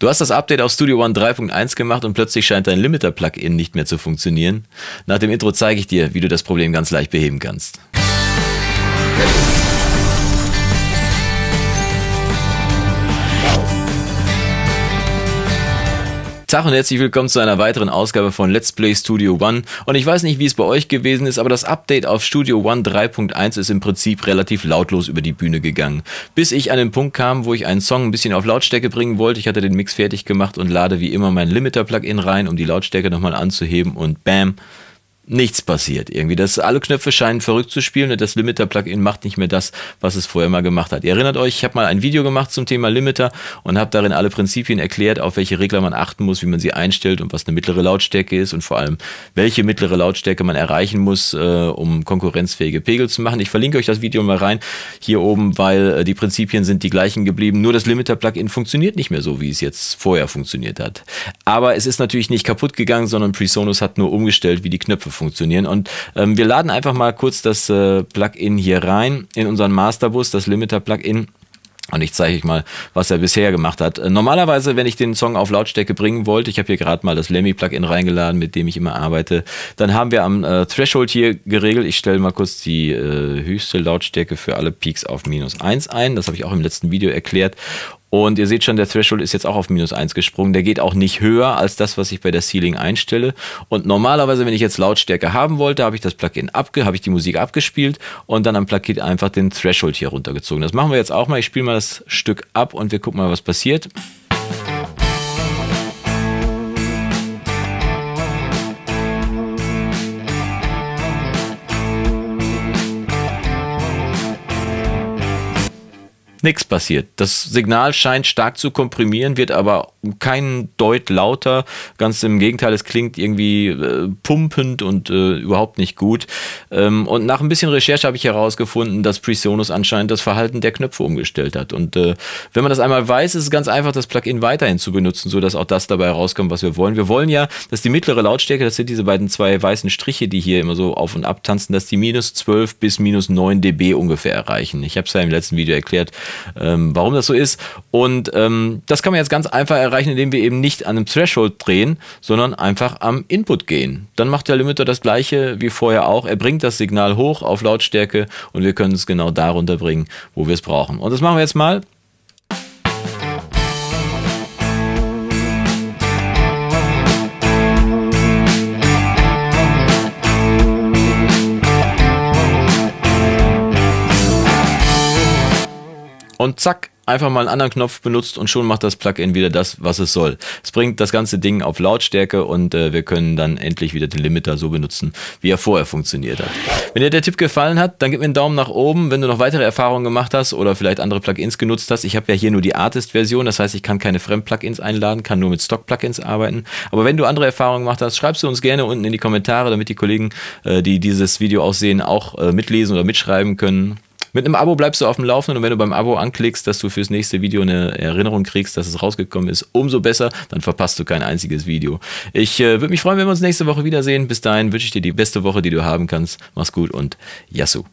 Du hast das Update auf Studio One 3.1 gemacht und plötzlich scheint dein Limiter-Plugin nicht mehr zu funktionieren. Nach dem Intro zeige ich dir, wie du das Problem ganz leicht beheben kannst. Tag und herzlich willkommen zu einer weiteren Ausgabe von Let's Play Studio One. Und ich weiß nicht, wie es bei euch gewesen ist, aber das Update auf Studio One 3.1 ist im Prinzip relativ lautlos über die Bühne gegangen. Bis ich an den Punkt kam, wo ich einen Song ein bisschen auf Lautstärke bringen wollte. Ich hatte den Mix fertig gemacht und lade wie immer mein Limiter-Plugin rein, um die Lautstärke nochmal anzuheben, und bam, nichts passiert irgendwie. Alle Knöpfe scheinen verrückt zu spielen und das Limiter-Plugin macht nicht mehr das, was es vorher mal gemacht hat. Ihr erinnert euch, ich habe mal ein Video gemacht zum Thema Limiter und habe darin alle Prinzipien erklärt, auf welche Regler man achten muss, wie man sie einstellt und was eine mittlere Lautstärke ist und vor allem, welche mittlere Lautstärke man erreichen muss, um konkurrenzfähige Pegel zu machen. Ich verlinke euch das Video mal rein, hier oben, weil die Prinzipien sind die gleichen geblieben, nur das Limiter-Plugin funktioniert nicht mehr so, wie es jetzt vorher funktioniert hat. Aber es ist natürlich nicht kaputt gegangen, sondern PreSonus hat nur umgestellt, wie die Knöpfe funktionieren. Und wir laden einfach mal kurz das Plugin hier rein in unseren Masterbus, das Limiter-Plugin. Und ich zeige euch mal, was er bisher gemacht hat. Normalerweise, wenn ich den Song auf Lautstärke bringen wollte, ich habe hier gerade mal das Lemmy-Plugin reingeladen, mit dem ich immer arbeite, dann haben wir am Threshold hier geregelt. Ich stelle mal kurz die höchste Lautstärke für alle Peaks auf -1 ein. Das habe ich auch im letzten Video erklärt. Und ihr seht schon, der Threshold ist jetzt auch auf -1 gesprungen. Der geht auch nicht höher als das, was ich bei der Ceiling einstelle. Und normalerweise, wenn ich jetzt Lautstärke haben wollte, habe ich das Plugin die Musik abgespielt und dann am Plugin einfach den Threshold hier runtergezogen. Das machen wir jetzt auch mal. Ich spiele mal das Stück ab und wir gucken mal, was passiert. Nichts passiert. Das Signal scheint stark zu komprimieren, wird aber keinen Deut lauter. Ganz im Gegenteil, es klingt irgendwie pumpend und überhaupt nicht gut. Und nach ein bisschen Recherche habe ich herausgefunden, dass PreSonus anscheinend das Verhalten der Knöpfe umgestellt hat. Und wenn man das einmal weiß, ist es ganz einfach, das Plugin weiterhin zu benutzen, sodass auch das dabei herauskommt, was wir wollen. Wir wollen ja, dass die mittlere Lautstärke, das sind diese beiden zwei weißen Striche, die hier immer so auf und ab tanzen, dass die -12 bis -9 dB ungefähr erreichen. Ich habe es ja im letzten Video erklärt, warum das so ist. Und das kann man jetzt ganz einfach erreichen, indem wir eben nicht an einem Threshold drehen, sondern einfach am Input gehen. Dann macht der Limiter das gleiche wie vorher auch. Er bringt das Signal hoch auf Lautstärke und wir können es genau da runterbringen, wo wir es brauchen. Und das machen wir jetzt mal. Und zack, einfach mal einen anderen Knopf benutzt und schon macht das Plugin wieder das, was es soll. Es bringt das ganze Ding auf Lautstärke und wir können dann endlich wieder den Limiter so benutzen, wie er vorher funktioniert hat. Wenn dir der Tipp gefallen hat, dann gib mir einen Daumen nach oben. Wenn du noch weitere Erfahrungen gemacht hast oder vielleicht andere Plugins genutzt hast, ich habe ja hier nur die Artist-Version, das heißt, ich kann keine Fremd-Plugins einladen, kann nur mit Stock-Plugins arbeiten. Aber wenn du andere Erfahrungen gemacht hast, schreibst du uns gerne unten in die Kommentare, damit die Kollegen, die dieses Video auch sehen, auch mitlesen oder mitschreiben können. Mit einem Abo bleibst du auf dem Laufenden und wenn du beim Abo anklickst, dass du fürs nächste Video eine Erinnerung kriegst, dass es rausgekommen ist, umso besser, dann verpasst du kein einziges Video. Ich würde mich freuen, wenn wir uns nächste Woche wiedersehen. Bis dahin wünsche ich dir die beste Woche, die du haben kannst. Mach's gut und Yassou!